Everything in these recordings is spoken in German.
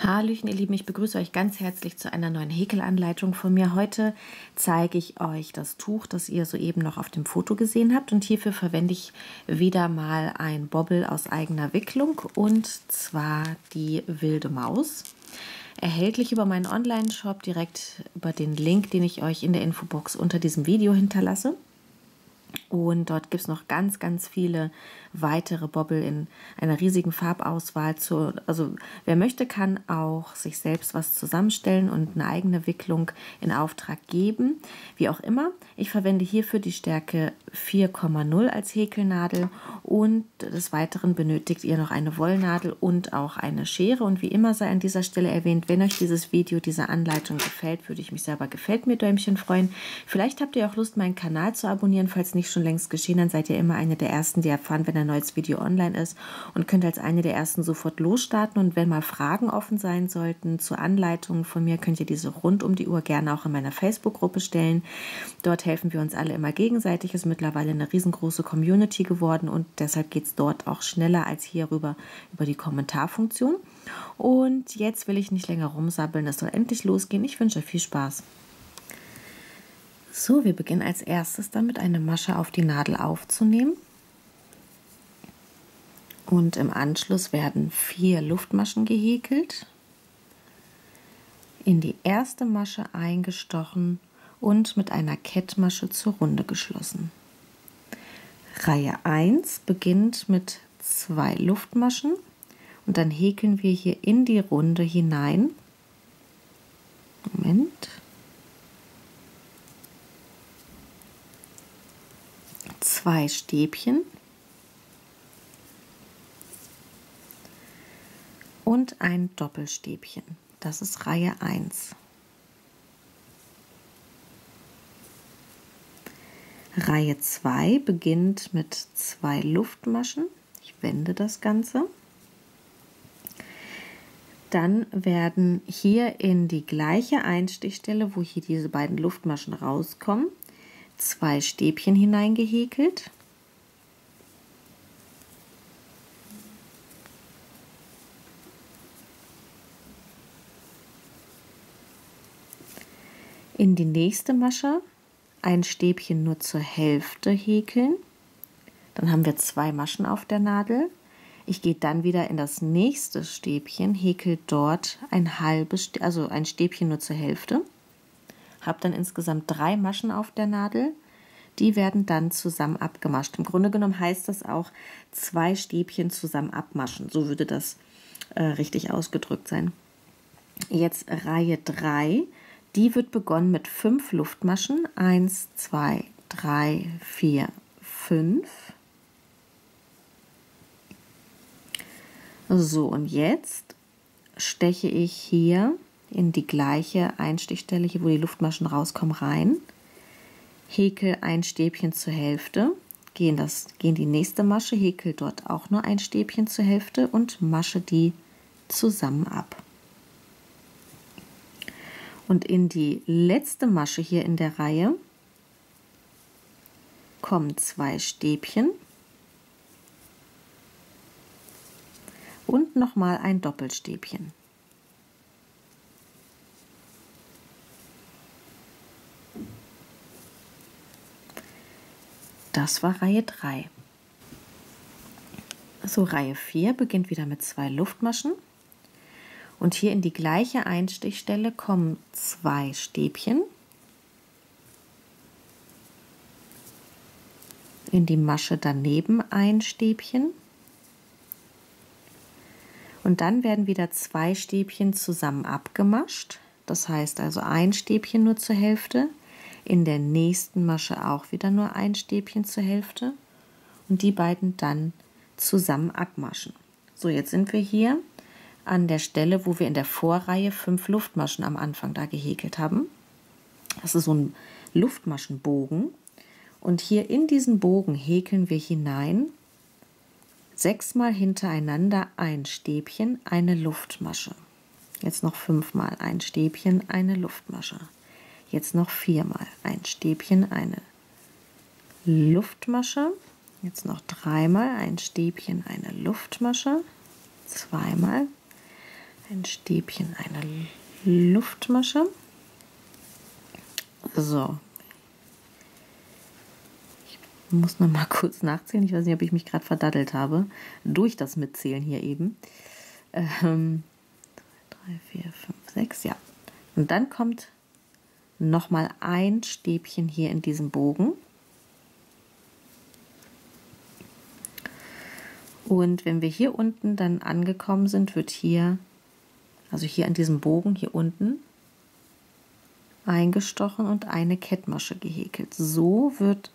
Hallöchen, ihr Lieben, ich begrüße euch ganz herzlich zu einer neuen Häkelanleitung von mir. Heute zeige ich euch das Tuch, das ihr soeben noch auf dem Foto gesehen habt, und hierfür verwende ich wieder mal ein Bobbel aus eigener Wicklung, und zwar die Wilde Maus. Erhältlich über meinen Online-Shop, direkt über den Link, den ich euch in der Infobox unter diesem Video hinterlasse. Und dort gibt es noch ganz, ganz viele weitere Bobbel in einer riesigen Farbauswahl. Also wer möchte, kann auch sich selbst was zusammenstellen und eine eigene Wicklung in Auftrag geben. Wie auch immer, ich verwende hierfür die Stärke 4,0 als Häkelnadel, und des Weiteren benötigt ihr noch eine Wollnadel und auch eine Schere. Und wie immer sei an dieser Stelle erwähnt, wenn euch dieses Video, diese Anleitung gefällt, würde ich mich selber gefällt mir Däumchen freuen. Vielleicht habt ihr auch Lust, meinen Kanal zu abonnieren, falls nicht schon längst geschehen, dann seid ihr immer eine der ersten, die erfahren, wenn ein neues Video online ist, und könnt als eine der ersten sofort losstarten. Und wenn mal Fragen offen sein sollten zu Anleitungen von mir, könnt ihr diese rund um die Uhr gerne auch in meiner Facebook-Gruppe stellen. Dort helfen wir uns alle immer gegenseitig. Es ist mittlerweile eine riesengroße Community geworden, und deshalb geht es dort auch schneller als hierüber über die Kommentarfunktion. Und jetzt will ich nicht länger rumsabbeln, es soll endlich losgehen. Ich wünsche euch viel Spaß. So, wir beginnen als erstes damit, eine Masche auf die Nadel aufzunehmen, und im Anschluss werden 4 Luftmaschen gehäkelt, in die erste Masche eingestochen und mit einer Kettmasche zur Runde geschlossen. Reihe 1 beginnt mit 2 Luftmaschen, und dann häkeln wir hier in die Runde hinein. Moment. 2 Stäbchen und ein Doppelstäbchen. Das ist Reihe 1. Reihe 2 beginnt mit 2 Luftmaschen. Ich wende das Ganze. Dann werden hier in die gleiche Einstichstelle, wo hier diese beiden Luftmaschen rauskommen, 2 Stäbchen hineingehäkelt, in die nächste Masche ein Stäbchen nur zur Hälfte häkeln, dann haben wir 2 Maschen auf der Nadel. Ich gehe dann wieder in das nächste Stäbchen, häkel dort ein Stäbchen nur zur Hälfte, habe dann insgesamt 3 Maschen auf der Nadel, die werden dann zusammen abgemascht. Im Grunde genommen heißt das auch 2 Stäbchen zusammen abmaschen, so würde das richtig ausgedrückt sein. Jetzt Reihe 3, die wird begonnen mit 5 Luftmaschen, 1, 2, 3, 4, 5. So, und jetzt steche ich hier in die gleiche Einstichstelle, hier wo die Luftmaschen rauskommen, rein, häkel ein Stäbchen zur Hälfte, gehe in die nächste Masche, häkel dort auch nur ein Stäbchen zur Hälfte und masche die zusammen ab. Und in die letzte Masche hier in der Reihe kommen 2 Stäbchen und nochmal ein Doppelstäbchen. Das war Reihe 3. So, Reihe 4 beginnt wieder mit 2 Luftmaschen, und hier in die gleiche Einstichstelle kommen 2 Stäbchen, in die Masche daneben ein Stäbchen, und dann werden wieder 2 Stäbchen zusammen abgemascht, das heißt also ein Stäbchen nur zur Hälfte. In der nächsten Masche auch wieder nur ein Stäbchen zur Hälfte und die beiden dann zusammen abmaschen. So, jetzt sind wir hier an der Stelle, wo wir in der Vorreihe 5 Luftmaschen am Anfang da gehäkelt haben. Das ist so ein Luftmaschenbogen, und hier in diesen Bogen häkeln wir hinein 6-mal hintereinander ein Stäbchen, eine Luftmasche. Jetzt noch 5-mal ein Stäbchen, eine Luftmasche. Jetzt noch 4-mal ein Stäbchen, eine Luftmasche. Jetzt noch 3-mal ein Stäbchen, eine Luftmasche. 2-mal ein Stäbchen, eine Luftmasche. So. Ich muss noch mal kurz nachzählen. Ich weiß nicht, ob ich mich gerade verdaddelt habe. Durch das Mitzählen hier eben. 3, 4, 5, 6, ja. Und dann kommt noch mal ein Stäbchen hier in diesem Bogen. Und wenn wir hier unten dann angekommen sind, wird hier, also hier an diesem Bogen, hier unten, eingestochen und eine Kettmasche gehäkelt. So wird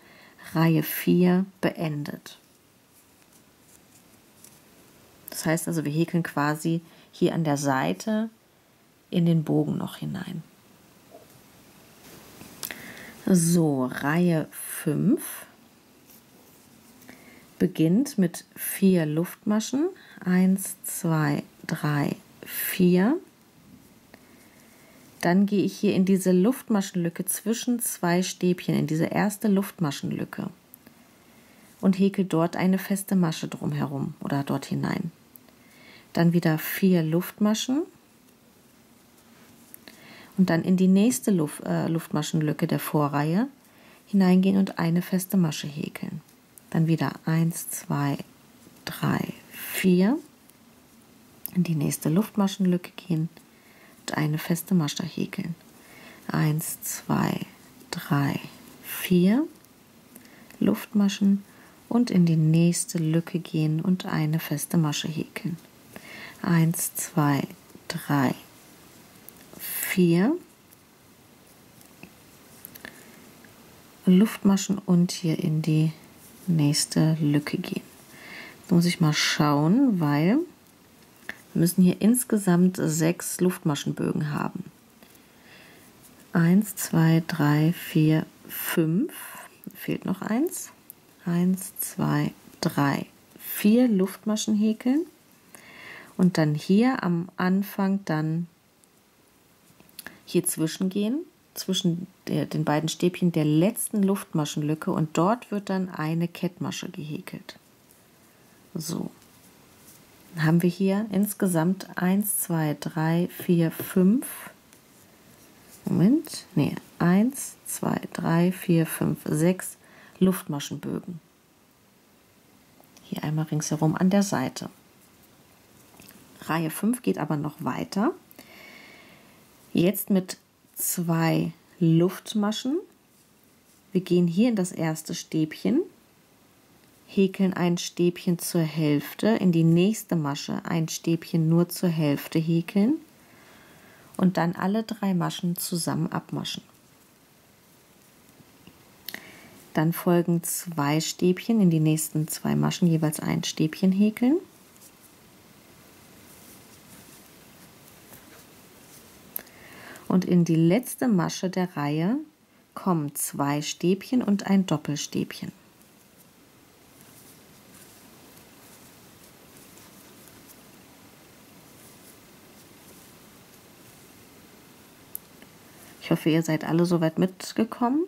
Reihe 4 beendet. Das heißt also, wir häkeln quasi hier an der Seite in den Bogen noch hinein. So, Reihe 5 beginnt mit 4 Luftmaschen. 1, 2, 3, 4. Dann gehe ich hier in diese Luftmaschenlücke zwischen 2 Stäbchen, in diese erste Luftmaschenlücke und häkel dort eine feste Masche drumherum oder dort hinein. Dann wieder 4 Luftmaschen und dann in die nächste Luftmaschenlücke der Vorreihe hineingehen und eine feste Masche häkeln. Dann wieder 1, 2, 3, 4, in die nächste Luftmaschenlücke gehen und eine feste Masche häkeln. 1, 2, 3, 4 Luftmaschen und in die nächste Lücke gehen und eine feste Masche häkeln. 1, 2, 3, 4 Luftmaschen und hier in die nächste Lücke gehen. Jetzt muss ich mal schauen, weil wir müssen hier insgesamt 6 Luftmaschenbögen haben. 1, 2, 3, 4, 5. Fehlt noch eins. 1, 2, 3, 4 Luftmaschen häkeln und dann hier am Anfang dann hier zwischengehen, zwischen den beiden Stäbchen der letzten Luftmaschenlücke und dort wird dann eine Kettmasche gehäkelt. So, dann haben wir hier insgesamt 1, 2, 3, 4, 5, 1, 2, 3, 4, 5, 6 Luftmaschenbögen. Hier einmal ringsherum an der Seite. Reihe 5 geht aber noch weiter. Jetzt mit 2 Luftmaschen. Wir gehen hier in das erste Stäbchen, häkeln ein Stäbchen zur Hälfte, in die nächste Masche ein Stäbchen nur zur Hälfte häkeln und dann alle 3 Maschen zusammen abmaschen. Dann folgen 2 Stäbchen, in die nächsten 2 Maschen jeweils ein Stäbchen häkeln. Und in die letzte Masche der Reihe kommen 2 Stäbchen und ein Doppelstäbchen. Ich hoffe, ihr seid alle soweit mitgekommen.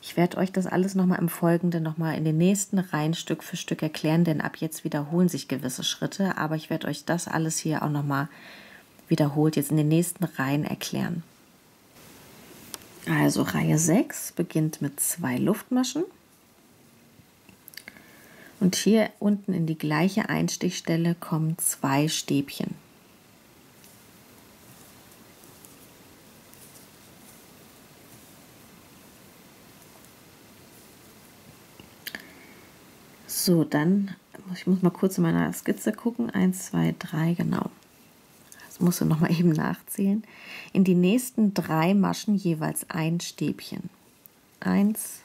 Ich werde euch das alles nochmal im Folgenden, nochmal in den nächsten Reihen Stück für Stück erklären, denn ab jetzt wiederholen sich gewisse Schritte, aber ich werde euch das alles hier auch nochmal wiederholt jetzt in den nächsten Reihen erklären. Also Reihe 6 beginnt mit 2 Luftmaschen und hier unten in die gleiche Einstichstelle kommen 2 Stäbchen. So, dann, ich muss mal kurz in meiner Skizze gucken, 1, 2, 3, genau. Musst du noch mal eben nachzählen. In die nächsten 3 Maschen jeweils ein Stäbchen. 1,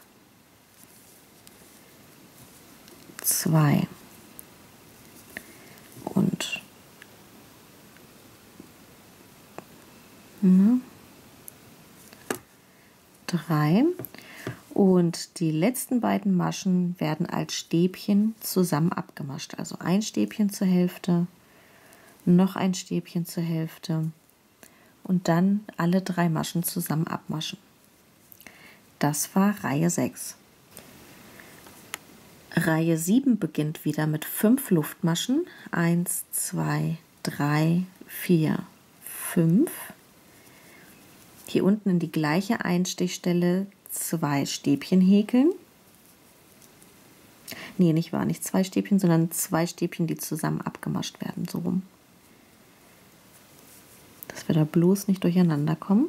2 und 3. Und die letzten beiden Maschen werden als Stäbchen zusammen abgemascht. Also ein Stäbchen zur Hälfte, noch ein Stäbchen zur Hälfte und dann alle 3 Maschen zusammen abmaschen. Das war Reihe 6. Reihe 7 beginnt wieder mit 5 Luftmaschen. 1, 2, 3, 4, 5. Hier unten in die gleiche Einstichstelle 2 Stäbchen häkeln. Nee, nicht wahr, nicht 2 Stäbchen, sondern 2 Stäbchen, die zusammen abgemascht werden, so rum. Dass wir da bloß nicht durcheinander kommen.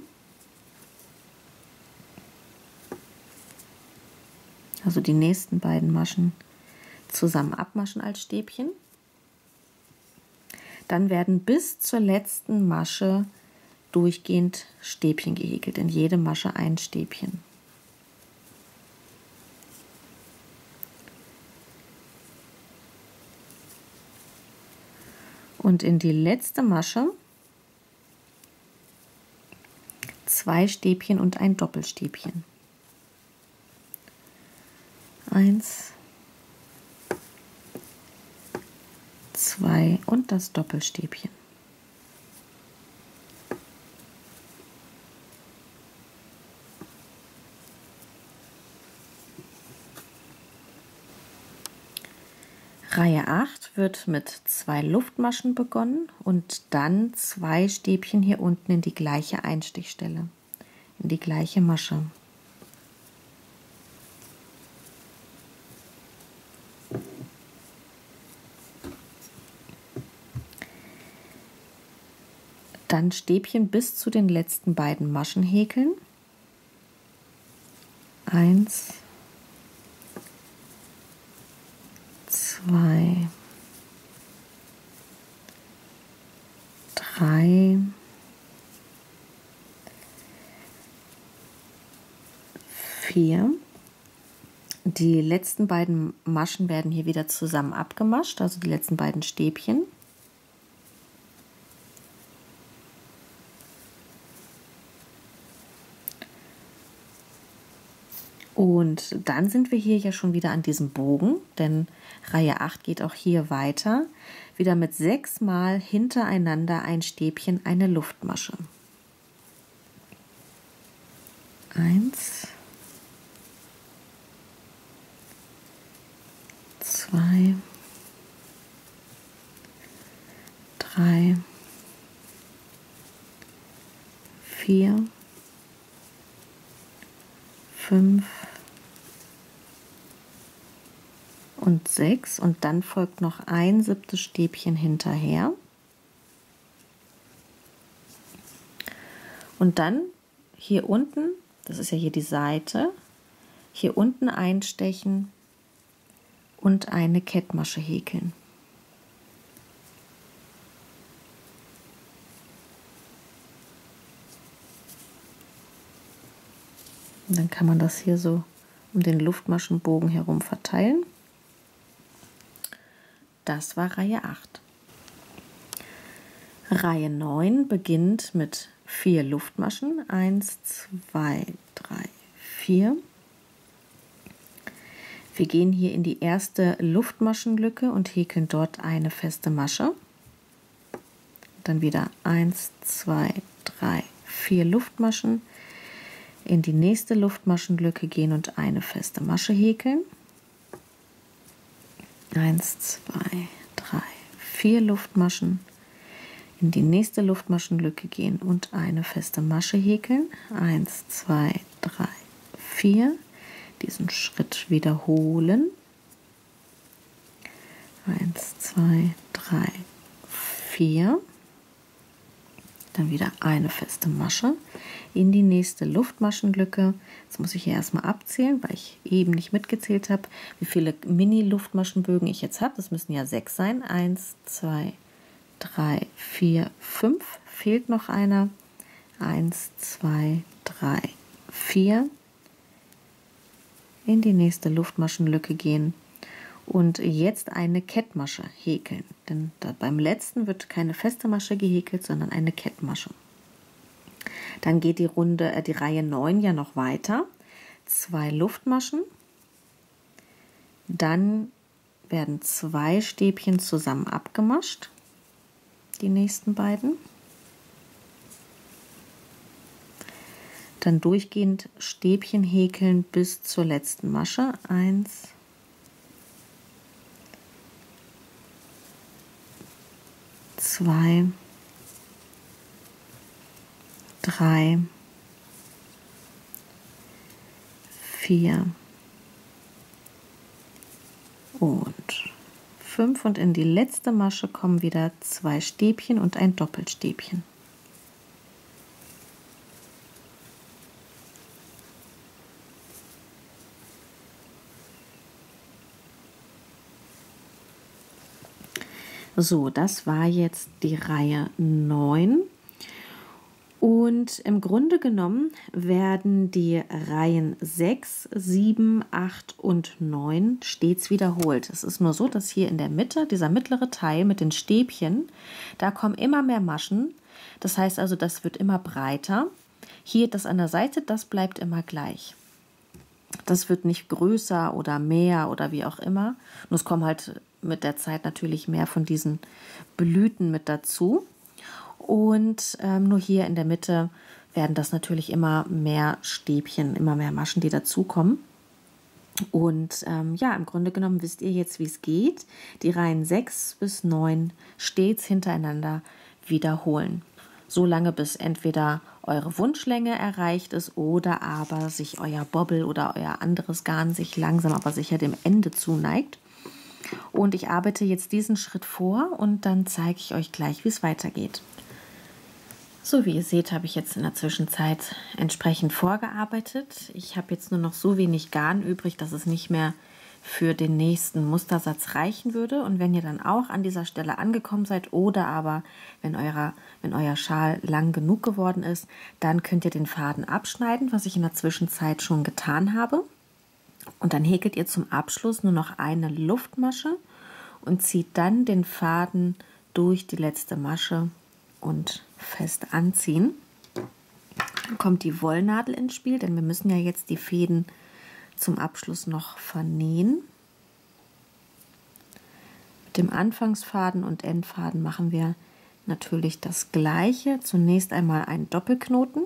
Also die nächsten beiden Maschen zusammen abmaschen als Stäbchen. Dann werden bis zur letzten Masche durchgehend Stäbchen gehäkelt, in jede Masche ein Stäbchen. Und in die letzte Masche 2 Stäbchen und ein Doppelstäbchen. 1, 2 und das Doppelstäbchen. Reihe 8 wird mit 2 Luftmaschen begonnen und dann 2 Stäbchen hier unten in die gleiche Einstichstelle, in die gleiche Masche. Dann Stäbchen bis zu den letzten beiden Maschen häkeln. 1, 2, 3, 4. Die letzten beiden Maschen werden hier wieder zusammen abgemascht, also die letzten beiden Stäbchen. Und dann sind wir hier ja schon wieder an diesem Bogen, denn Reihe 8 geht auch hier weiter. Wieder mit 6 Mal hintereinander ein Stäbchen, eine Luftmasche. 1, 2, 3, 4, 5. Und 6 und dann folgt noch ein 7. Stäbchen hinterher. Und dann hier unten, das ist ja hier die Seite, hier unten einstechen und eine Kettmasche häkeln. Und dann kann man das hier so um den Luftmaschenbogen herum verteilen. Das war Reihe 8. Reihe 9 beginnt mit 4 Luftmaschen. 1, 2, 3, 4. Wir gehen hier in die erste Luftmaschenlücke und häkeln dort eine feste Masche. Dann wieder 1, 2, 3, 4 Luftmaschen. In die nächste Luftmaschenlücke gehen und eine feste Masche häkeln. 1, 2, 3, 4 Luftmaschen, in die nächste Luftmaschenlücke gehen und eine feste Masche häkeln. 1, 2, 3, 4, diesen Schritt wiederholen. 1, 2, 3, 4, dann wieder eine feste Masche, in die nächste Luftmaschenlücke. Jetzt muss ich hier erstmal abzählen, weil ich eben nicht mitgezählt habe, wie viele Mini-Luftmaschenbögen ich jetzt habe. Das müssen ja 6 sein. 1, 2, 3, 4, 5. Fehlt noch einer. 1, 2, 3, 4. In die nächste Luftmaschenlücke gehen und jetzt eine Kettmasche häkeln. Denn beim letzten wird keine feste Masche gehäkelt, sondern eine Kettmasche. Dann geht die Reihe 9 ja noch weiter. 2 Luftmaschen. Dann werden 2 Stäbchen zusammen abgemascht. Die nächsten beiden. Dann durchgehend Stäbchen häkeln bis zur letzten Masche. 1, 2, 3, 4 und 5 und in die letzte Masche kommen wieder 2 Stäbchen und ein Doppelstäbchen. So, das war jetzt die Reihe 9 und im Grunde genommen werden die Reihen 6, 7, 8 und 9 stets wiederholt. Es ist nur so, dass hier in der Mitte, dieser mittlere Teil mit den Stäbchen, da kommen immer mehr Maschen. Das heißt also, das wird immer breiter. Hier das an der Seite, das bleibt immer gleich. Das wird nicht größer oder mehr oder wie auch immer. Und es kommen halt mit der Zeit natürlich mehr von diesen Blüten mit dazu. Und nur hier in der Mitte werden das natürlich immer mehr Stäbchen, immer mehr Maschen, die dazukommen. Und ja, im Grunde genommen wisst ihr jetzt, wie es geht. Die Reihen 6 bis 9 stets hintereinander wiederholen. So lange, bis entweder eure Wunschlänge erreicht ist oder aber sich euer Bobbel oder euer anderes Garn sich langsam aber sicher dem Ende zuneigt. Und ich arbeite jetzt diesen Schritt vor und dann zeige ich euch gleich, wie es weitergeht. So, wie ihr seht, habe ich jetzt in der Zwischenzeit entsprechend vorgearbeitet. Ich habe jetzt nur noch so wenig Garn übrig, dass es nicht mehr für den nächsten Mustersatz reichen würde. Und wenn ihr dann auch an dieser Stelle angekommen seid oder aber wenn euer Schal lang genug geworden ist, dann könnt ihr den Faden abschneiden, was ich in der Zwischenzeit schon getan habe. Und dann häkelt ihr zum Abschluss nur noch eine Luftmasche und zieht dann den Faden durch die letzte Masche und fest anziehen. Dann kommt die Wollnadel ins Spiel, denn wir müssen ja jetzt die Fäden zum Abschluss noch vernähen. Mit dem Anfangsfaden und Endfaden machen wir natürlich das Gleiche. Zunächst einmal einen Doppelknoten.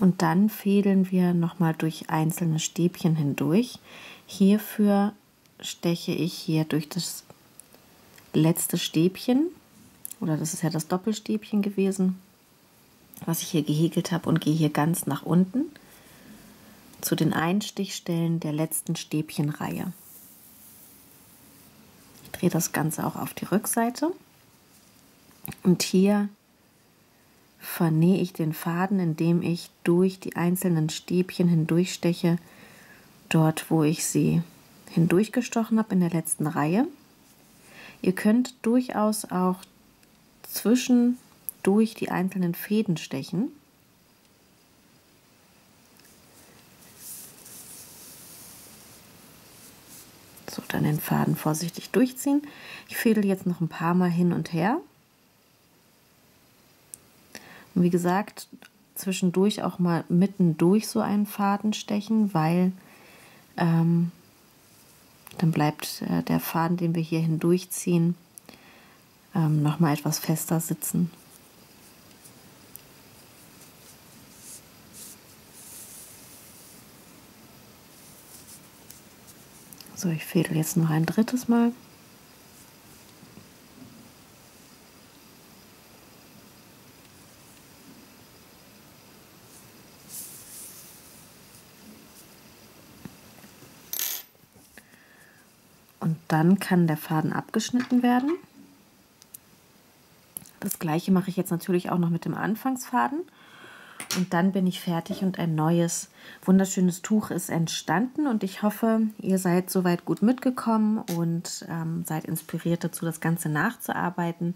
Und dann fädeln wir nochmal durch einzelne Stäbchen hindurch. Hierfür steche ich hier durch das letzte Stäbchen, oder das ist ja das Doppelstäbchen gewesen, was ich hier gehäkelt habe, und gehe hier ganz nach unten zu den Einstichstellen der letzten Stäbchenreihe. Ich drehe das Ganze auch auf die Rückseite und hier vernähe ich den Faden, indem ich durch die einzelnen Stäbchen hindurchsteche, dort wo ich sie hindurchgestochen habe in der letzten Reihe. Ihr könnt durchaus auch zwischendurch die einzelnen Fäden stechen. So, dann den Faden vorsichtig durchziehen. Ich fädel jetzt noch ein paar Mal hin und her. Und wie gesagt, zwischendurch auch mal mittendurch so einen Faden stechen, weil dann bleibt der Faden, den wir hier hindurchziehen, nochmal etwas fester sitzen. So, ich fädel jetzt noch ein drittes Mal. Dann kann der Faden abgeschnitten werden. Das Gleiche mache ich jetzt natürlich auch noch mit dem Anfangsfaden. Und dann bin ich fertig und ein neues, wunderschönes Tuch ist entstanden. Und ich hoffe, ihr seid soweit gut mitgekommen und seid inspiriert dazu, das Ganze nachzuarbeiten.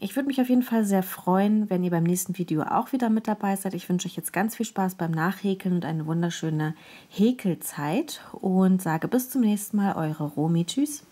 Ich würde mich auf jeden Fall sehr freuen, wenn ihr beim nächsten Video auch wieder mit dabei seid. Ich wünsche euch jetzt ganz viel Spaß beim Nachhäkeln und eine wunderschöne Häkelzeit und sage bis zum nächsten Mal, eure Romy. Tschüss!